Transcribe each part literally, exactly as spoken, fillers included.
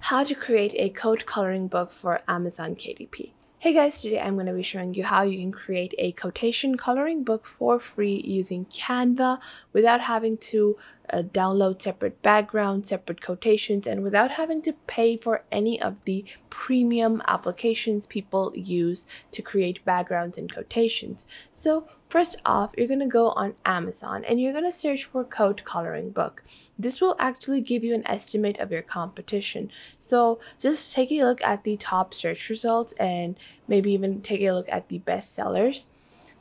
How to create a code coloring book for Amazon K D P. Hey guys, today I'm going to be showing you how you can create a quotation coloring book for free using Canva without having to uh, download separate backgrounds, separate quotations, and without having to pay for any of the premium applications people use to create backgrounds and quotations. So first off, you're going to go on Amazon and you're going to search for code coloring book. This will actually give you an estimate of your competition. So just take a look at the top search results and maybe even take a look at the best sellers.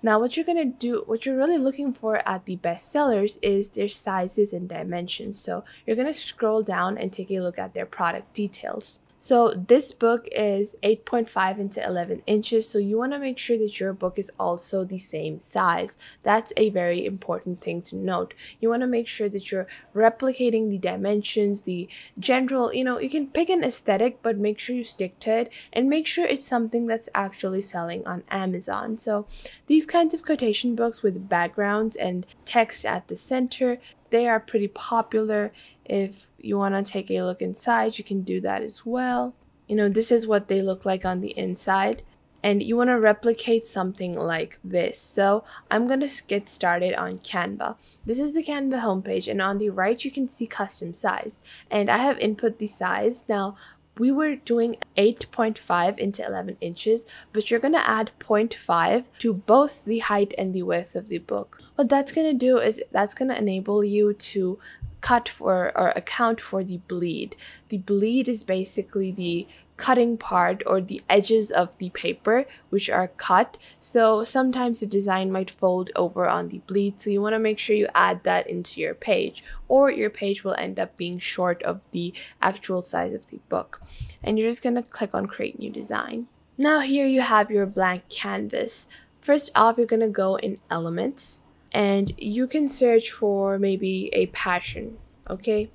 Now what you're going to do, what you're really looking for at the best sellers is their sizes and dimensions. So you're going to scroll down and take a look at their product details. So this book is eight point five into eleven inches, so you want to make sure that your book is also the same size. That's a very important thing to note. You want to make sure that you're replicating the dimensions, the general, you know, you can pick an aesthetic, but make sure you stick to it and make sure it's something that's actually selling on Amazon. So these kinds of quotation books with backgrounds and text at the center, they are pretty popular. If you want to take a look inside, you can do that as well. You know, this is what they look like on the inside. And you want to replicate something like this. So I'm going to get started on Canva. This is the Canva homepage. And on the right, you can see custom size. And I have input the size. Now, we were doing eight point five into eleven inches, but you're going to add zero point five to both the height and the width of the book. What that's going to do is that's going to enable you to cut for or account for the bleed. The bleed is basically the cutting part or the edges of the paper which are cut. So sometimes the design might fold over on the bleed, so you want to make sure you add that into your page, or your page will end up being short of the actual size of the book. And you're just going to click on create new design. Now here you have your blank canvas. First off, you're going to go in elements and you can search for maybe a pattern, okay?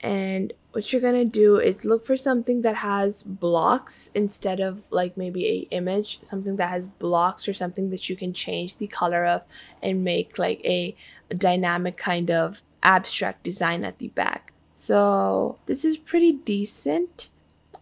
And what you're gonna do is look for something that has blocks instead of like maybe a image, something that has blocks or something that you can change the color of and make like a dynamic kind of abstract design at the back. So this is pretty decent,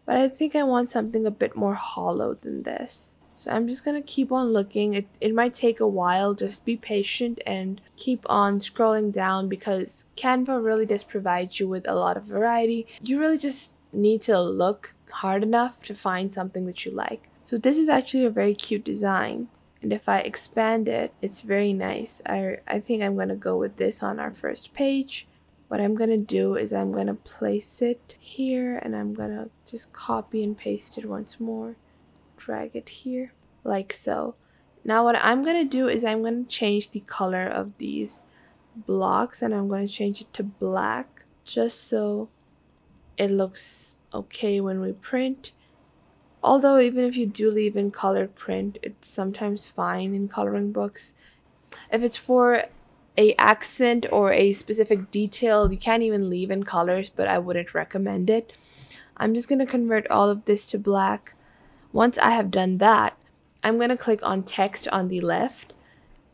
but I think I want something a bit more hollow than this. So I'm just going to keep on looking. It, it might take a while. Just be patient and keep on scrolling down because Canva really does provide you with a lot of variety. You really just need to look hard enough to find something that you like. So this is actually a very cute design. And if I expand it, it's very nice. I, I think I'm going to go with this on our first page. What I'm going to do is I'm going to place it here and I'm going to just copy and paste it once more. Drag it here like so. Now what I'm gonna do is I'm gonna change the color of these blocks and I'm gonna change it to black just so it looks okay when we print. Although even if you do leave in colored print, it's sometimes fine in coloring books. If it's for a accent or a specific detail, you can't even leave in colors, but I wouldn't recommend it. I'm just gonna convert all of this to black. Once I have done that, I'm going to click on text on the left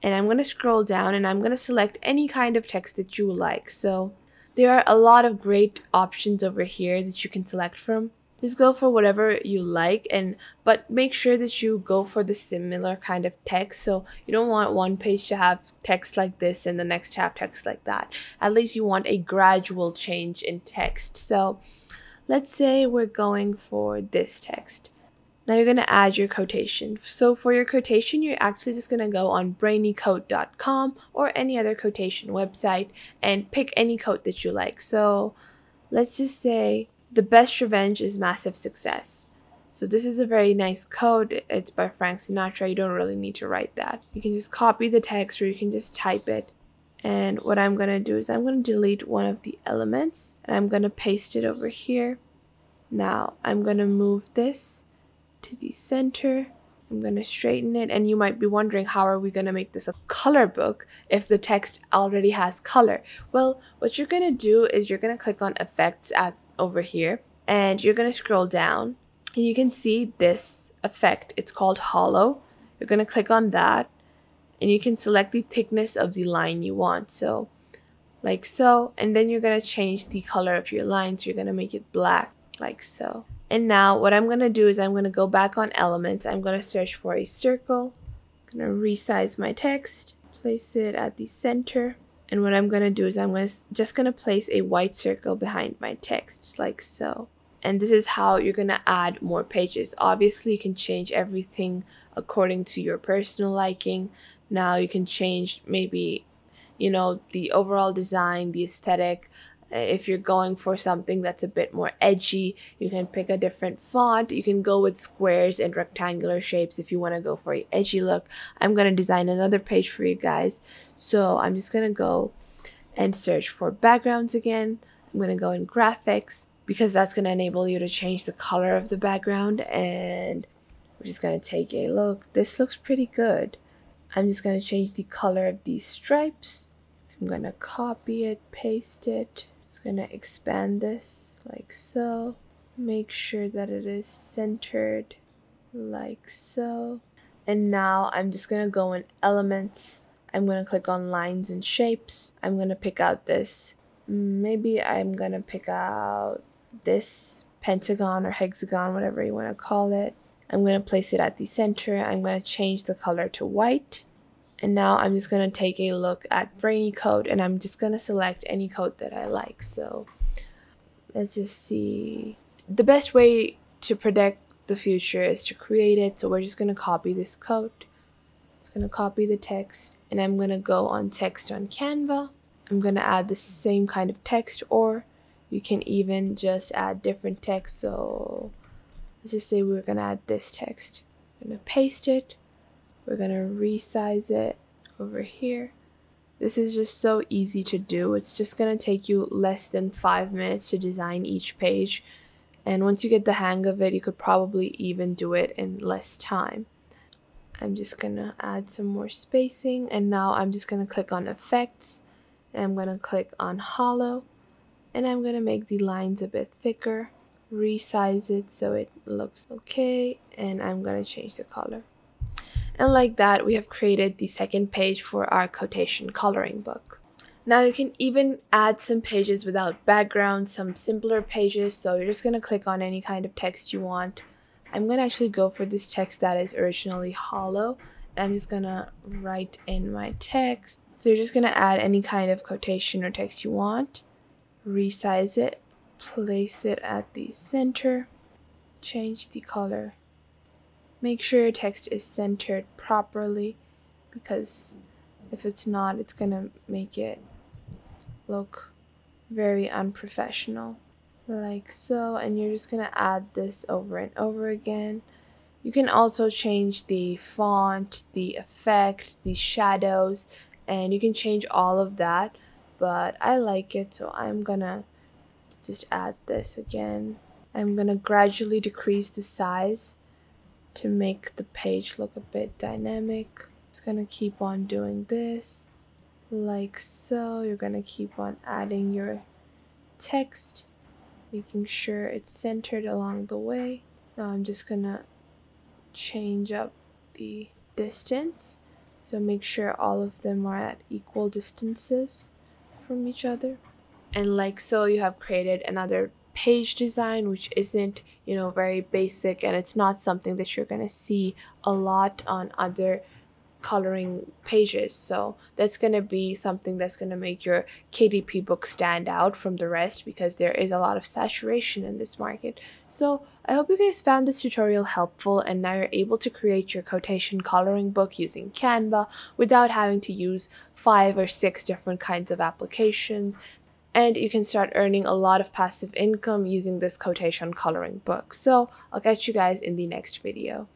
and I'm going to scroll down and I'm going to select any kind of text that you like. So there are a lot of great options over here that you can select from. Just go for whatever you like, and but make sure that you go for the similar kind of text. So you don't want one page to have text like this and the next to have text like that. At least you want a gradual change in text. So let's say we're going for this text. Now you're going to add your quotation. So for your quotation, you're actually just going to go on brainy quote dot com or any other quotation website and pick any quote that you like. So let's just say the best revenge is massive success. So this is a very nice quote. It's by Frank Sinatra. You don't really need to write that. You can just copy the text or you can just type it. And what I'm going to do is I'm going to delete one of the elements and I'm going to paste it over here. Now I'm going to move this to the center. I'm going to straighten it, and you might be wondering, how are we going to make this a color book if the text already has color? Well, what you're going to do is you're going to click on effects at over here and you're going to scroll down and you can see this effect. It's called hollow. You're going to click on that and you can select the thickness of the line you want. So like so, and then you're going to change the color of your line. So you're going to make it black. like so. And now what I'm gonna do is I'm gonna go back on Elements. I'm gonna search for a circle. I'm gonna resize my text, place it at the center. And what I'm gonna do is I'm gonna, just gonna place a white circle behind my text, like so. And this is how you're gonna add more pages. Obviously, you can change everything according to your personal liking. Now you can change maybe, you know, the overall design, the aesthetic. If you're going for something that's a bit more edgy, you can pick a different font. You can go with squares and rectangular shapes if you want to go for an edgy look. I'm going to design another page for you guys. So I'm just going to go and search for backgrounds again. I'm going to go in graphics because that's going to enable you to change the color of the background. And we're just going to take a look. This looks pretty good. I'm just going to change the color of these stripes. I'm going to copy it, paste it. Just gonna expand this like so, make sure that it is centered like so. And now I'm just gonna go in Elements. I'm gonna click on Lines and Shapes. I'm gonna pick out this, maybe I'm gonna pick out this pentagon or hexagon, whatever you want to call it. I'm gonna place it at the center. I'm gonna change the color to white. And now I'm just going to take a look at BrainyQuote, and I'm just going to select any code that I like. So let's just see. The best way to predict the future is to create it. So we're just going to copy this code. It's going to copy the text, and I'm going to go on Text on Canva. I'm going to add the same kind of text, or you can even just add different text. So let's just say we're going to add this text. I'm going to paste it. We're going to resize it over here. This is just so easy to do. It's just going to take you less than five minutes to design each page. And once you get the hang of it, you could probably even do it in less time. I'm just going to add some more spacing. And now I'm just going to click on Effects. And I'm going to click on Hollow. And I'm going to make the lines a bit thicker. Resize it so it looks okay. And I'm going to change the color. And like that, we have created the second page for our quotation coloring book. Now you can even add some pages without background, some simpler pages. So you're just going to click on any kind of text you want. I'm going to actually go for this text that is originally hollow. And I'm just going to write in my text. So you're just going to add any kind of quotation or text you want. Resize it. Place it at the center. Change the color. Make sure your text is centered properly, because if it's not, it's gonna make it look very unprofessional, like so. And you're just gonna add this over and over again. You can also change the font, the effect, the shadows, and you can change all of that, but I like it, so I'm gonna just add this again. I'm gonna gradually decrease the size to make the page look a bit dynamic. Just gonna keep on doing this like so. You're gonna keep on adding your text, making sure it's centered along the way. Now I'm just gonna change up the distance, so make sure all of them are at equal distances from each other. And like so, you have created another page design, which isn't, you know, very basic, and it's not something that you're going to see a lot on other coloring pages. So that's going to be something that's going to make your K D P book stand out from the rest, because there is a lot of saturation in this market. So I hope you guys found this tutorial helpful, and now you're able to create your quotation coloring book using Canva without having to use five or six different kinds of applications. And you can start earning a lot of passive income using this quotation coloring book. So I'll catch you guys in the next video.